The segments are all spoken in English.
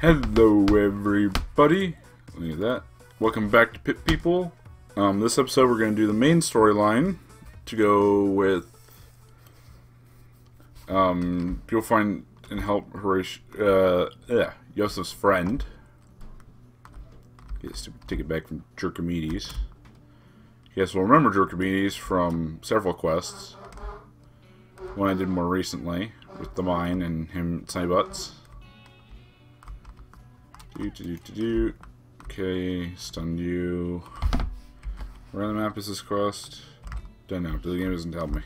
Hello everybody, look at that, welcome back to Pit People. This episode we're going to do the main storyline to go with, go find and help Horatio, Yosef's friend, get a stupid ticket back from Jerkamedes. You guys will remember Jerkamedes from several quests, one I did more recently with the mine and him Sunny Butts. Okay, stun you. Where on the map is this quest? Don't know. The game doesn't help me.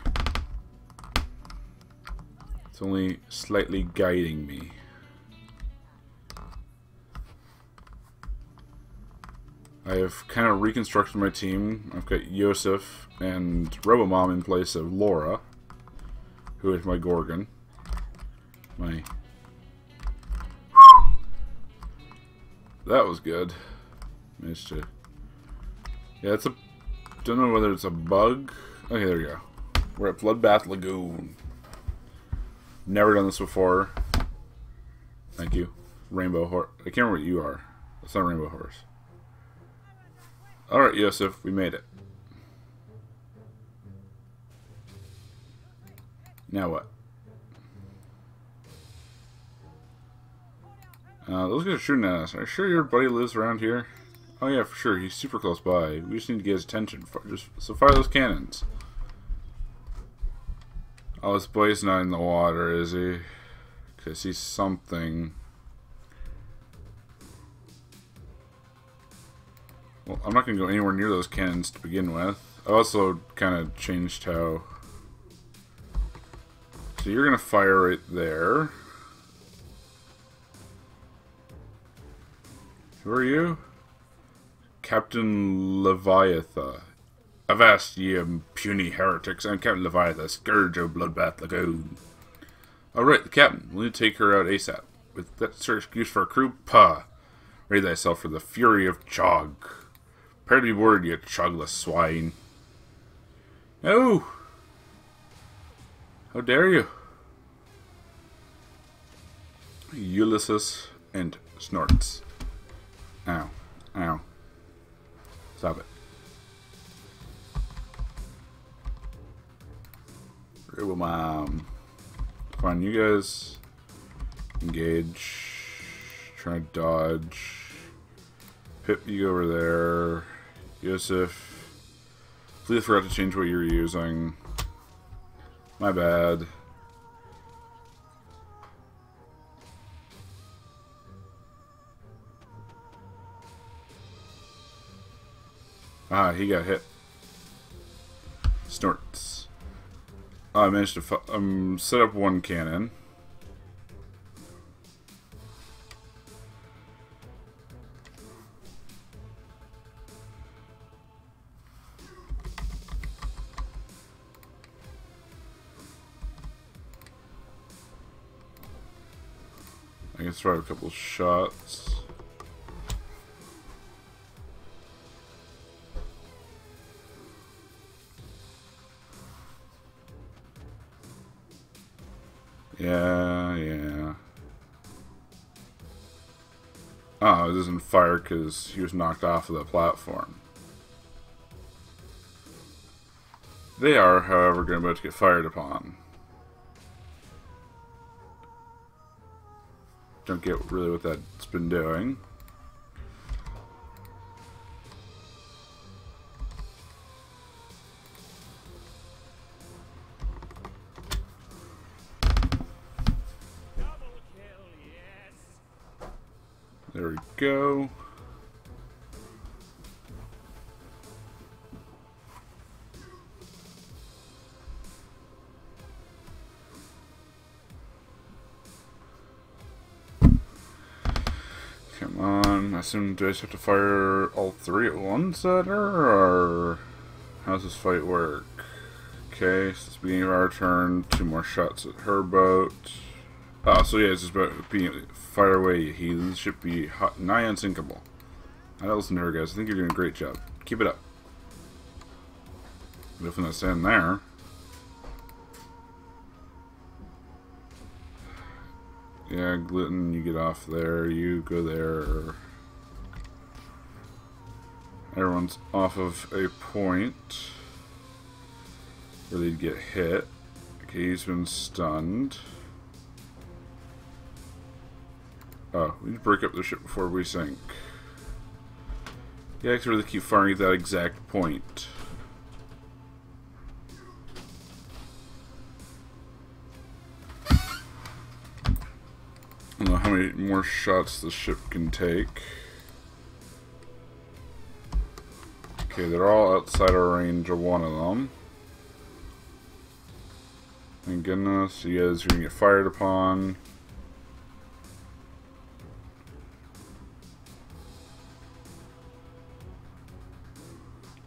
It's only slightly guiding me. I have kind of reconstructed my team. I've got Yosef and Robomom in place of Laura, who is my Gorgon. That was good. Managed to. Yeah, it's a. Don't know whether it's a bug. Okay, there we go. We're at Bloodbath Lagoon. Never done this before. Thank you. Rainbow Horse. I can't remember what you are. It's not Rainbow Horse. Alright, Yosef, we made it. Now what? Those guys are shooting at us. Are you sure your buddy lives around here? Oh yeah, for sure. He's super close by. We just need to get his attention. So fire those cannons. Oh, this boy's not in the water, is he? Because he's something. Well, I'm not going to go anywhere near those cannons to begin with. I also kind of changed how... So you're going to fire right there. Who are you? Captain Leviathan. Avast, ye puny heretics. I'm Captain Leviathan, scourge of Bloodbath Lagoon. Alright, the captain. We'll need to take her out ASAP. With that sort of excuse for a crew, pah! Ready thyself for the fury of Chog. Prepare to be boarded, ye Chogless swine. No! How dare you? Ulysses and Snorts. Ow. Ow. Stop it. Robomom. Fine, you guys engage. Try to dodge. Pip, you go over there. Yosef. Please forgot to change what you were using. My bad. Ah, he got hit. Snorts. I managed to set up one cannon. I can throw a couple shots. Yeah. Oh, it doesn't fire because he was knocked off of the platform. They are, however, going to be able to get fired upon. Don't get really what that's been doing. There we go. Come on. I assume, do I just have to fire all three at once at her, or how's this fight work? Okay, so it's the beginning of our turn. Two more shots at her boat. Oh, so yeah, it's just about being fire away. He should be hot, nigh unsinkable. I don't listen to her, guys. I think you're doing a great job. Keep it up. Definitely not standing there. Yeah, Gluten, you get off there. You go there. Everyone's off of a point where they'd get hit. Okay, he's been stunned. Oh, we need to break up the ship before we sink. Yeah, I can really keep firing at that exact point. I don't know how many more shots the ship can take. Okay, they're all outside our range of one of them. Thank goodness, you guys are gonna get fired upon.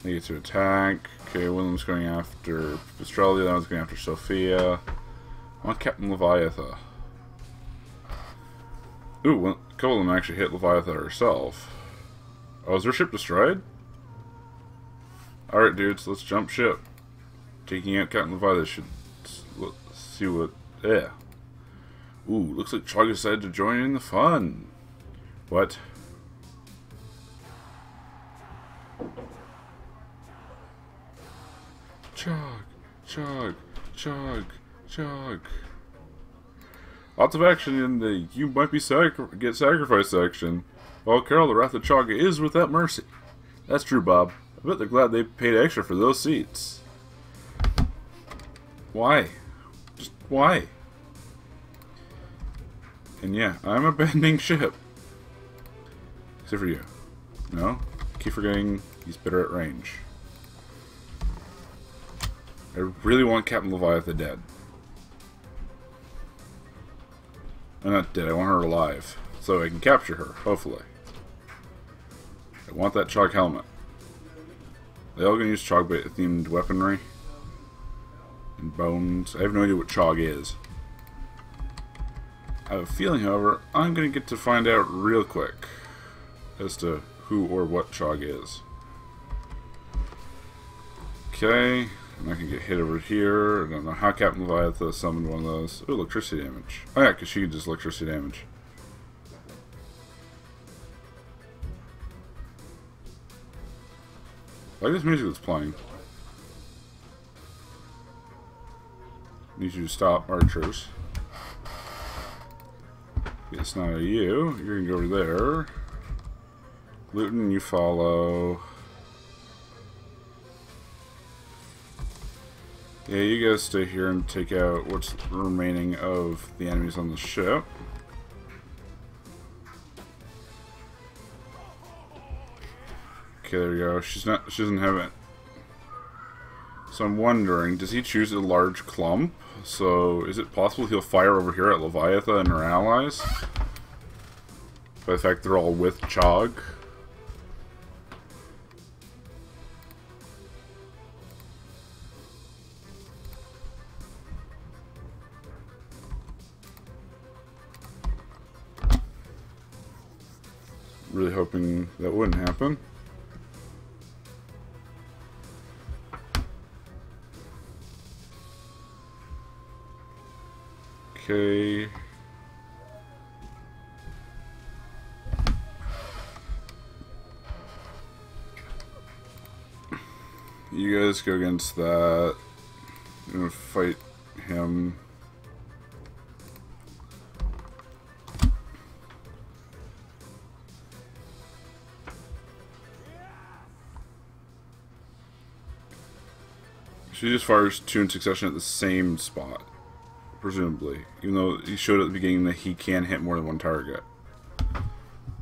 They get to attack. Okay, one of them's going after Pipistrella, the other one's going after Sophia. I want Captain Leviathan. Ooh, a couple of them actually hit Leviathan herself. Oh, is their ship destroyed? Alright, dudes, let's jump ship. Taking out Captain Leviathan should... Let's see what... Yeah. Ooh, looks like Chog decided to join in the fun. What? Chog, Chog, Chog, Chog. Lots of action in the you might be get sacrificed section. Well, Carol, the Wrath of Chog is without mercy. That's true, Bob. I bet they're glad they paid extra for those seats. Why? Just why? And yeah, I'm abandoning ship. Except for you. No? I keep forgetting he's better at range. I really want Captain Leviathan dead. I'm not dead, I want her alive. So I can capture her, hopefully. I want that Chog helmet. They all gonna use Chog themed weaponry. And bones. I have no idea what Chog is. I have a feeling, however, I'm gonna get to find out real quick as to who or what Chog is. Okay. And I can get hit over here. I don't know how Captain Leviathan summoned one of those. Ooh, electricity damage. Oh yeah, because she does electricity damage. I like this music that's playing. I need you to stop, archers. It's not a you. You're gonna go over there. Gluten, you follow. Yeah, you guys stay here and take out what's remaining of the enemies on the ship. Okay, there we go. She doesn't have it. So I'm wondering, does he choose a large clump? So is it possible he'll fire over here at Leviathan and her allies? By the fact they're all with Chog. Really hoping that wouldn't happen. Okay. You guys go against that. I'm gonna fight him. She just fires two in succession at the same spot, presumably. Even though he showed at the beginning that he can hit more than one target,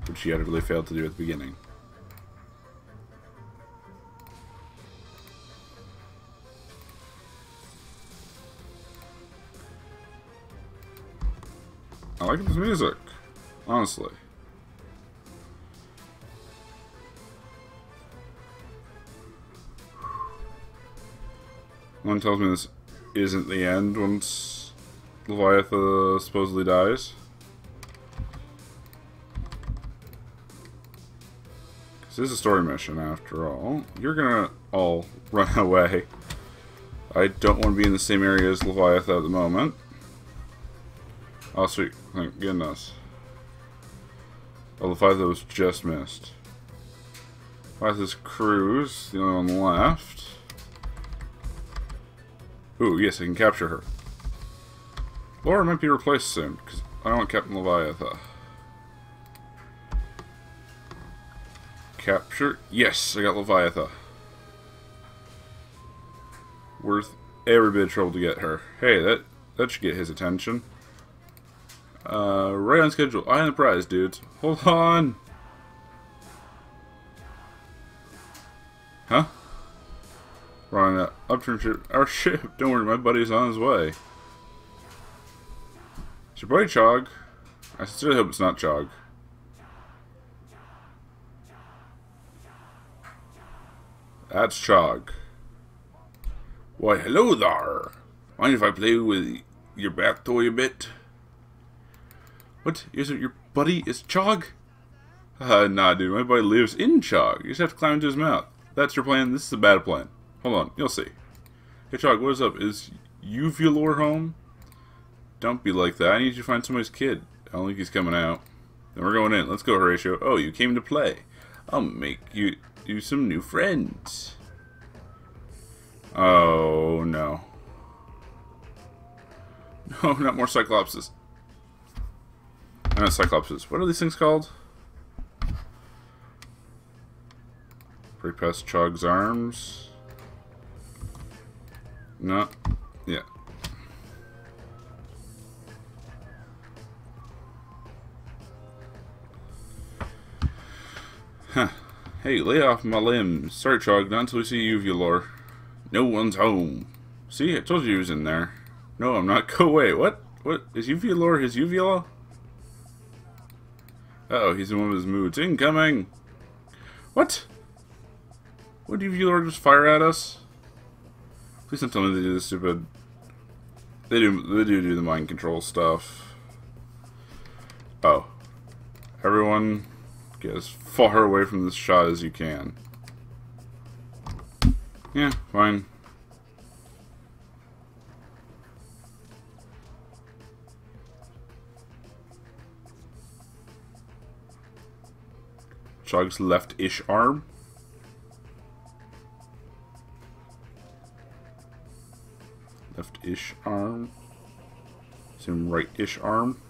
which he utterly failed to do at the beginning. I like this music, honestly. One tells me this isn't the end once Leviathan supposedly dies. This is a story mission after all. You're gonna all run away. I don't want to be in the same area as Leviathan at the moment. Oh, sweet. Thank goodness. All the 5 of those just missed. Why is this cruise? The only one left. Ooh, yes, I can capture her. Laura might be replaced soon, because I don't want Captain Leviathan. Capture. Yes, I got Leviathan. Worth every bit of trouble to get her. Hey, that should get his attention. Right on schedule. Eye on the prize, dudes. Hold on. Huh? Running that upturn ship. Our ship. Don't worry, my buddy's on his way. It's your buddy Chog. I still hope it's not Chog. That's Chog. Why, hello there. Mind if I play with your bath toy a bit? What? Is it your buddy is Chog? Nah, dude. My buddy lives in Chog. You just have to climb into his mouth. That's your plan? This is a bad plan. Hold on, you'll see. Hey Chog, what is up? Is Uvulor home? Don't be like that. I need you to find somebody's kid. I don't think he's coming out. Then we're going in. Let's go, Horatio. Oh, you came to play. I'll make you some new friends. Oh, no. No, not more Cyclopses. Not Cyclopses. What are these things called? Break past Chog's arms. No. Yeah. Huh. Hey, lay off my limbs. Sorry, Chog, not until we see Uvulor. No one's home. See, I told you he was in there. No, I'm not. Go away. What? What? Is Uvulor his uvula? Uh-oh, he's in one of his moods. Incoming! What? Would Uvulor just fire at us? Please don't tell me they do this stupid... They do the mind control stuff. Oh. Everyone, get as far away from this shot as you can. Yeah, fine. Chog's left-ish arm. Left-ish arm. Some right-ish arm.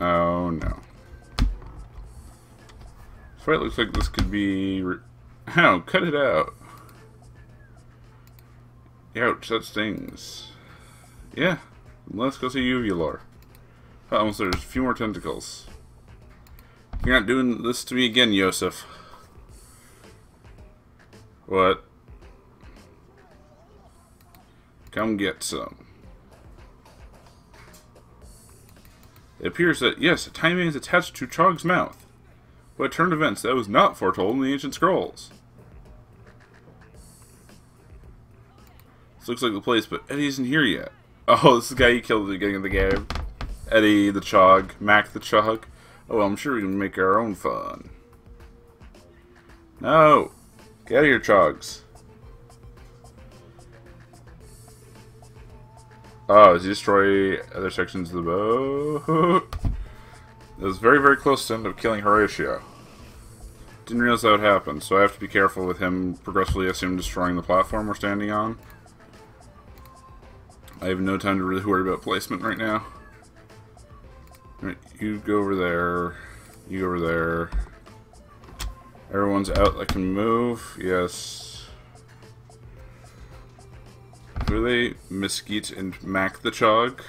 Oh no. So it looks like this could be... Ow, cut it out. Ouch, that stings. Yeah, let's go see Uvulor. Oh, almost there's a few more tentacles. You're not doing this to me again, Yosef. What? Come get some. It appears that, yes, a timing is attached to Chog's mouth. But it turned events that was not foretold in the ancient scrolls. This looks like the place, but Eddie isn't here yet. Oh, this is the guy you killed at the beginning of the game. Eddie the Chog, Mac the Chog. Oh, well, I'm sure we can make our own fun. No! Get out of here, Chogs. Oh, does he destroy other sections of the boat? It was very, very close to end up killing Horatio. Didn't realize that would happen, so I have to be careful with him progressively, I assume, destroying the platform we're standing on. I have no time to really worry about placement right now. Alright, you go over there. You go over there. Everyone's out that can move. Yes. Who are they? Mesquite and Mac the Chog?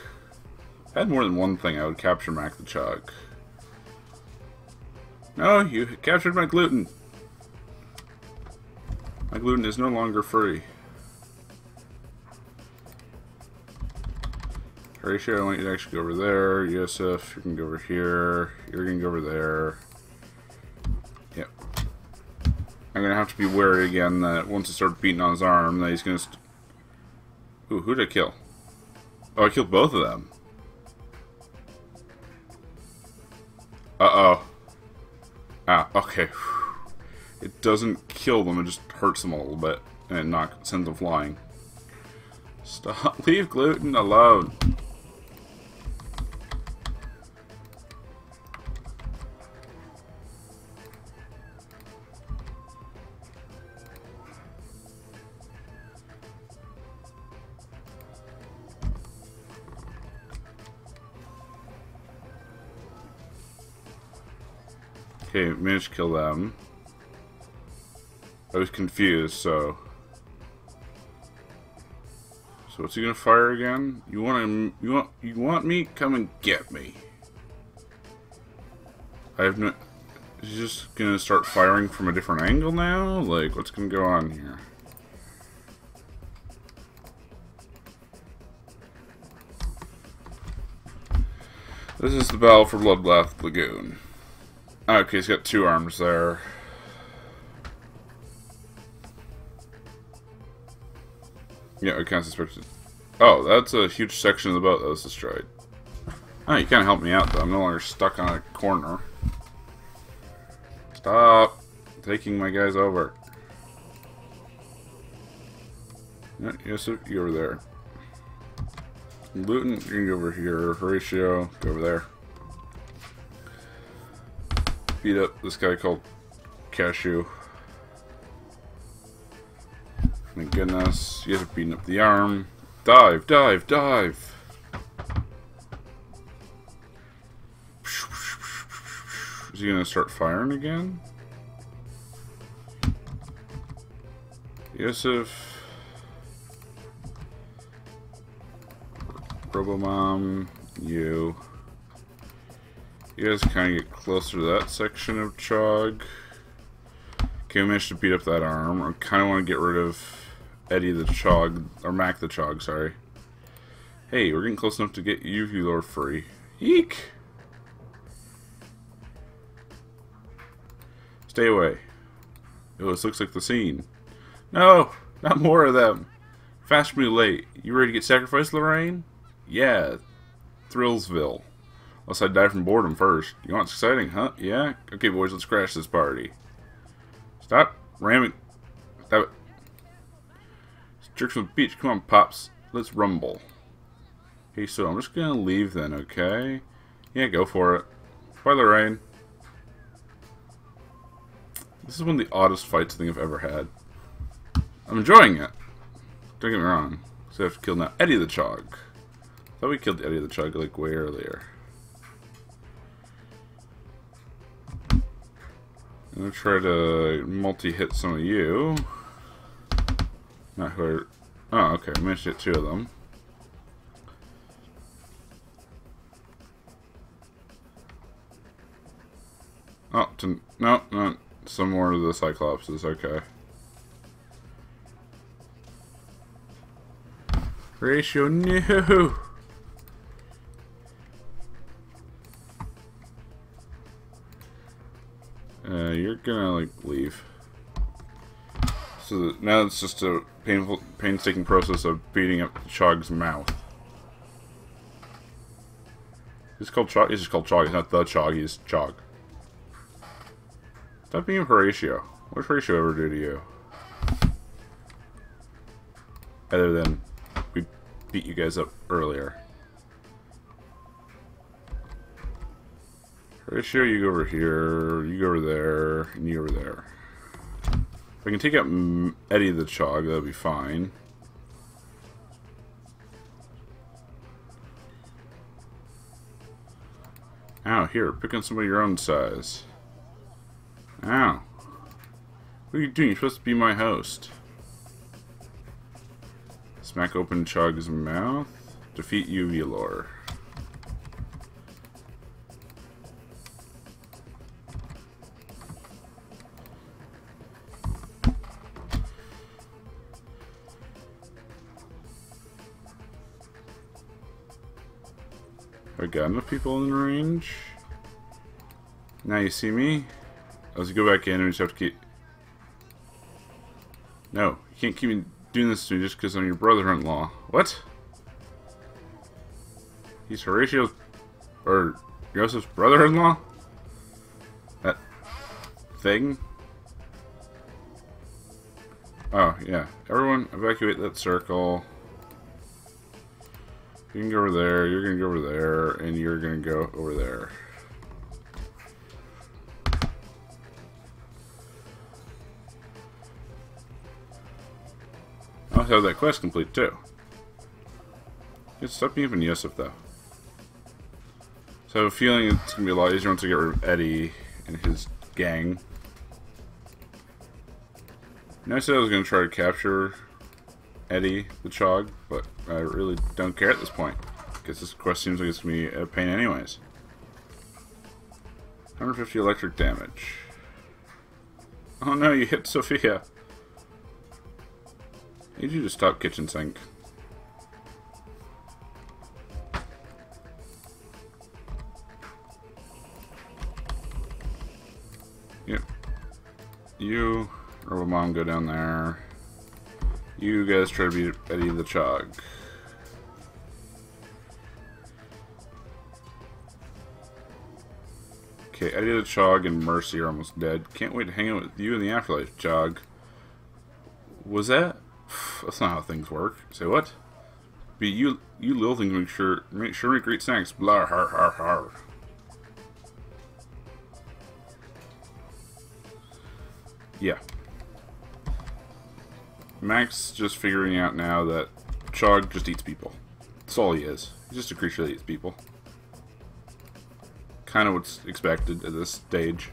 I had more than one thing I would capture Mac the Chog. No, you captured my gluten! My gluten is no longer free. Horatio, I want you to actually go over there. Yosef, you can go over here. You're gonna go over there. Yep. I'm gonna have to be wary again that once I start beating on his arm, that he's gonna. Ooh, who'd I kill? Oh, I killed both of them. Uh-oh. Ah, okay. It doesn't kill them, it just hurts them a little bit, and it sends them flying. Stop. Leave gluten alone. Okay, managed to kill them. I was confused, so... So what's he gonna fire again? You want me? Come and get me. I have no... Is he just gonna start firing from a different angle now? Like, what's gonna go on here? This is the battle for Bloodbath Lagoon. Okay, he's got two arms there. Yeah, I kind of suspected. Oh, that's a huge section of the boat that was destroyed. Oh, you kind of helped me out, though. I'm no longer stuck on a corner. Stop taking my guys over. Yosef, you over there. Luton, you can go over here. Horatio, go over there. Beat up this guy called Cashew. Thank goodness. You guys are beating up the arm. Dive, dive, dive! Is he gonna start firing again? Yosef. Robomom. You. You guys kind of get closer to that section of Chog. Okay, I managed to beat up that arm. I kind of want to get rid of Eddie the Chog, or Mac the Chog, sorry. Hey, we're getting close enough to get you lure free. Eek! Stay away. Oh, this looks like the scene. No! Not more of them! Fast me late. You ready to get sacrificed, Lorraine? Yeah. Thrillsville. Unless I die from boredom first. You want what's exciting, huh? Yeah? Okay, boys, let's crash this party. Stop ramming. Stop it. It's jerks from the beach. Come on, Pops. Let's rumble. Okay, so I'm just gonna leave then, okay? Yeah, go for it. Bye, Lorraine. This is one of the oddest fights I think I've ever had. I'm enjoying it. Don't get me wrong. So I have to kill now Eddie the Chog. I thought we killed Eddie the Chog, like, way earlier. I'm going to try to multi-hit some of you. Not hurt. Oh, okay. I managed to hit two of them. Oh, no. Some more of the Cyclopses. Okay. Ratio, no! You're gonna, like, leave. So now it's just a painstaking process of beating up Chog's mouth. He's called Chog. He's just called Chog. He's not the Chog. He's Chog. Stop being Horatio. What did Horatio ever do to you? Other than we beat you guys up earlier. Horatio, you go over here, you go over there, and you over there. If I can take out Eddie the Chog, that'll be fine. Ow, here, pick on somebody your own size. Ow. What are you doing? You're supposed to be my host. Smack open Chog's mouth. Defeat UV lore. I got enough people in range. Now you see me. Let's go back in and we just have to keep... No, you can't keep me doing this to me just because I'm your brother-in-law. What? He's Horatio's... or Yosef's brother-in-law? That... thing? Oh, yeah. Everyone, evacuate that circle. You can go over there, you're gonna go over there, and you're gonna go over there. I'll have that quest complete too. Good stuff, even Yosef though. So I have a feeling it's gonna be a lot easier once we get rid of Eddie and his gang. And I said I was gonna try to capture Eddie the Chog, but I really don't care at this point, because this quest seems like it's going to be a pain anyways. 150 electric damage. Oh no, you hit Sophia! I need you to stop kitchen sink. Yep. You, Robomom, go down there. You guys try to beat Eddie the Chog. Okay, Eddie the Chog and Mercy are almost dead. Can't wait to hang out with you in the afterlife, Chog. Was that? That's not how things work. Say what? Be you little things make sure we great snacks. Blah har har har. Yeah. Mac's just figuring out now that Chog just eats people. That's all he is. He's just a creature that eats people. Kind of what's expected at this stage.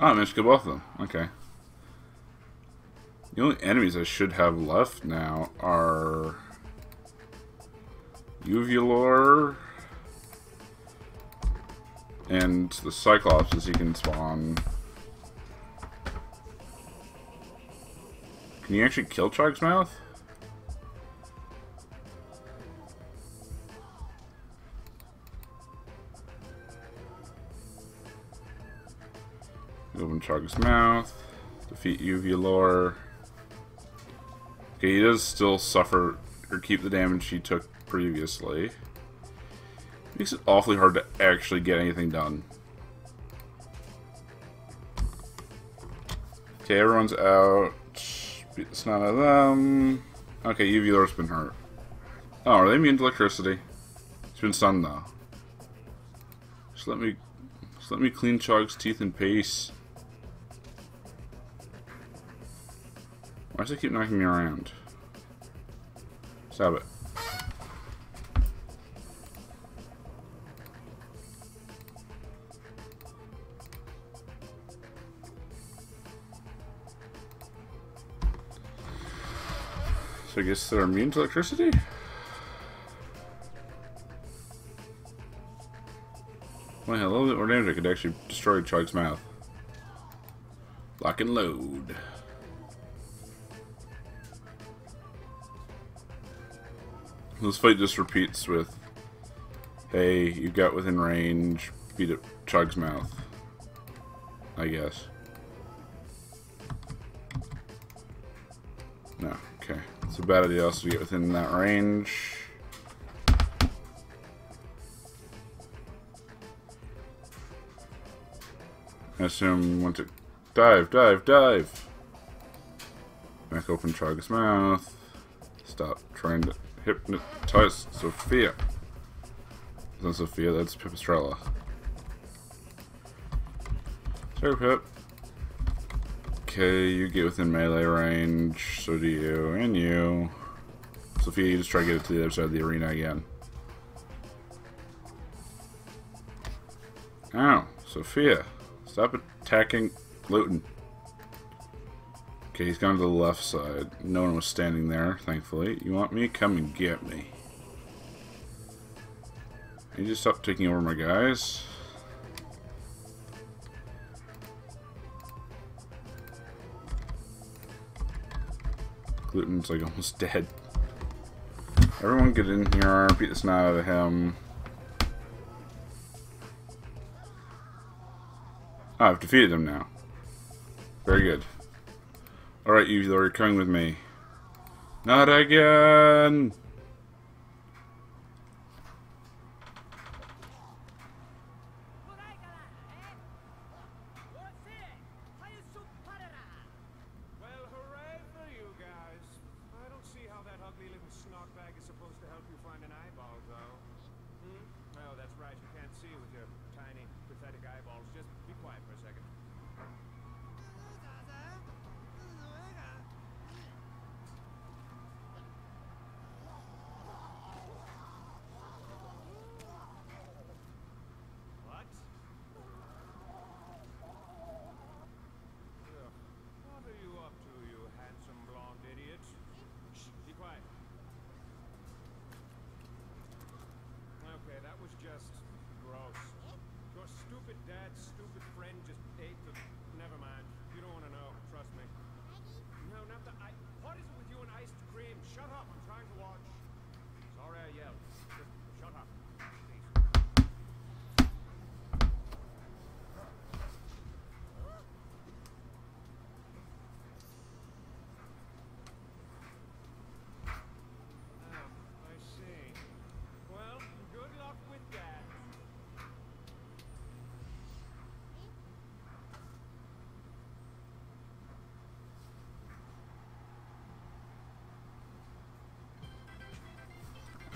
Oh, I managed to get both of them. Okay. The only enemies I should have left now are Uvulor and the Cyclopses he can spawn. Can you actually kill Chog's mouth? Open Chog's mouth. Defeat Uvulor. Okay, he does still suffer or keep the damage he took previously. Makes it awfully hard to actually get anything done. Okay, everyone's out. Beat the snot out of them. Okay, Uvulor's been hurt. Oh, are they immune to electricity? It's been stunned though. Just let me clean Chog's teeth in peace. Why does it keep knocking me around? Stop it. So I guess they're immune to electricity? Well, a little bit more damage I could actually destroy Chog's mouth. Lock and load. This fight just repeats with, hey, you got within range, beat up Chog's mouth. I guess. No, okay. It's a bad idea also to get within that range. I assume once it... Dive! Mac open Chog's mouth. Stop trying to hypnotize Sophia. That's not Sophia, that's Pipistrella. Sorry, Pip. Okay, you get within melee range, so do you, and you. Sophia, you just try to get it to the other side of the arena again. Ow, Sophia, stop attacking Gluten. Okay, he's gone to the left side. No one was standing there, thankfully. You want me? Come and get me. You just stop taking over my guys. Gluten's like almost dead. Everyone get in here, beat the snot out of him. Oh, I've defeated him now. Very good. Alright, Uvulor, you're coming with me. Not again! Well, hooray! Every little snot bag is supposed to help you find an eyeball, though. Hmm? Oh, that's right. You can't see with your tiny, pathetic eyeballs. Just be quiet for a second. Just gross. Your stupid dad's stupid friend just ate the... Never mind. You don't want to know. Trust me. No, not the ice. What is it with you and iced cream? Shut up. I'm trying to watch. Sorry I yelled. Just shut up.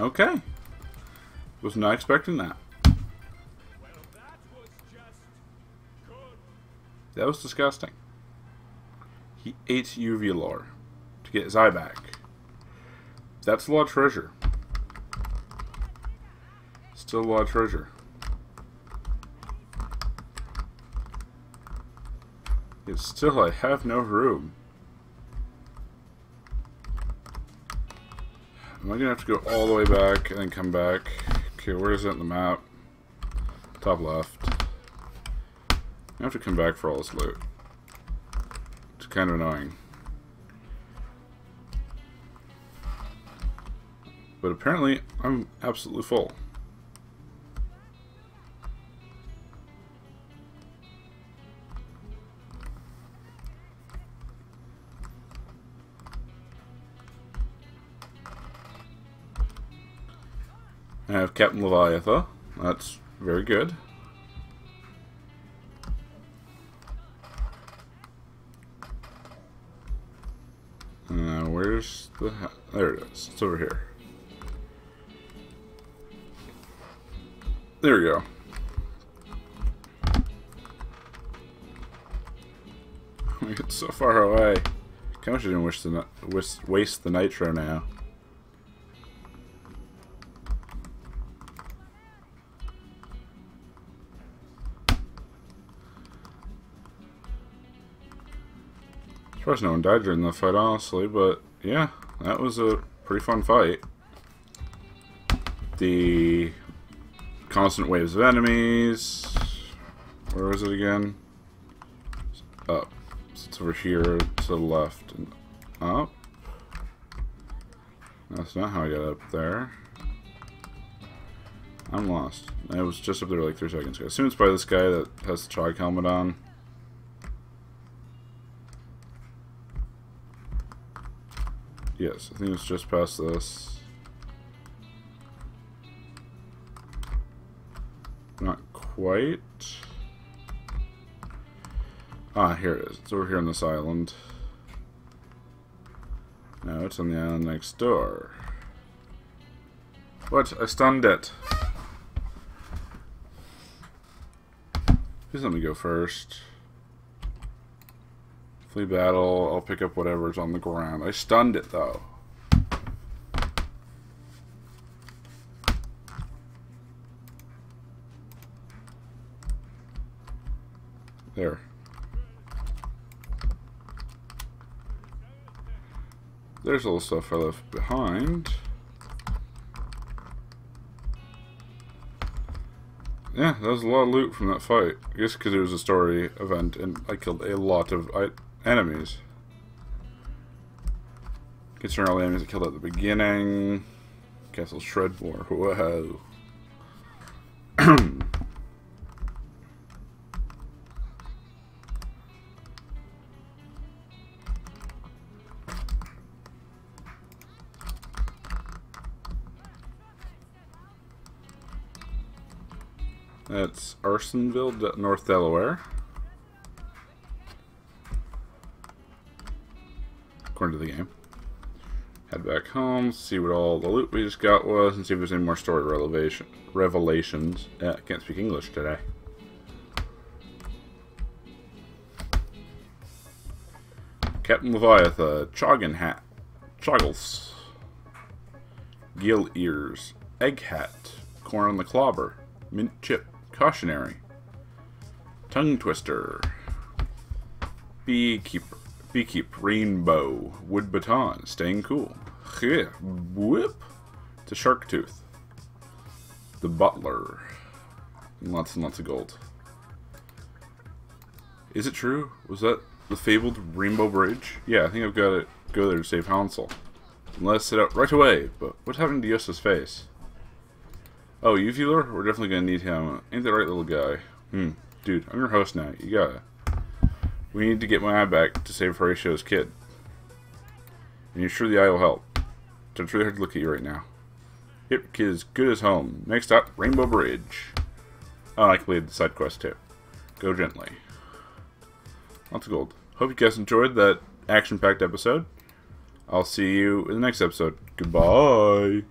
Okay. Was not expecting that. Well, that was just good. That was disgusting. He ate uvula to get his eye back. That's a lot of treasure. Still a lot of treasure. Yet still I have no room. Am I gonna have to go all the way back and then come back? Okay, where is it in the map? Top left. I have to come back for all this loot. It's kind of annoying. But apparently, I'm absolutely full. I have Captain Leviathan. That's very good. Where's the... There it is. It's over here. There we go. We get so far away. I kind of didn't waste the nitro now. I'm surprised no one died during the fight, honestly, but yeah, that was a pretty fun fight. The constant waves of enemies. Where was it again? Up. So it's over here to the left and up. That's not how I got up there. I'm lost. I was just up there like 3 seconds ago. I assume it's by this guy that has the Chog helmet on. Yes, I think it's just past this. Not quite. Ah, here it is. It's over here on this island. No, it's on the island next door. What? I stunned it. Please let me go first. Flea battle, I'll pick up whatever's on the ground. I stunned it, though. There. There's all the stuff I left behind. Yeah, that was a lot of loot from that fight. I guess because it was a story event and I killed a lot of... enemies. Considering all the enemies I killed at the beginning. Castle Shredmore. Whoa. That's Arsonville, North Delaware. According to the game. Head back home, see what all the loot we just got was, and see if there's any more story revelations. I can't speak English today. Captain Leviathan, Choggin Hat, Choggles, Gill Ears, Egg Hat, Corn on the Clobber, Mint Chip, Cautionary, Tongue Twister, Beekeep, Rainbow, Wood Baton, Staying Cool, Whip, to Shark Tooth, The Butler, and lots of gold. Is it true? Was that the fabled Rainbow Bridge? Yeah, I think I've got to go there to save Hansel. Let's set out right away, but what's happened to Yosef's face? Oh, you viewer? We're definitely going to need him. Ain't that right, little guy? Dude, I'm your host now. You gotta. We need to get my eye back to save Horatio's kid. And you're sure the eye will help. It's really hard to look at you right now. Yep, kid is good as home. Next up, Rainbow Bridge. Oh, I completed the side quest too. Go gently. Lots of gold. Hope you guys enjoyed that action-packed episode. I'll see you in the next episode. Goodbye!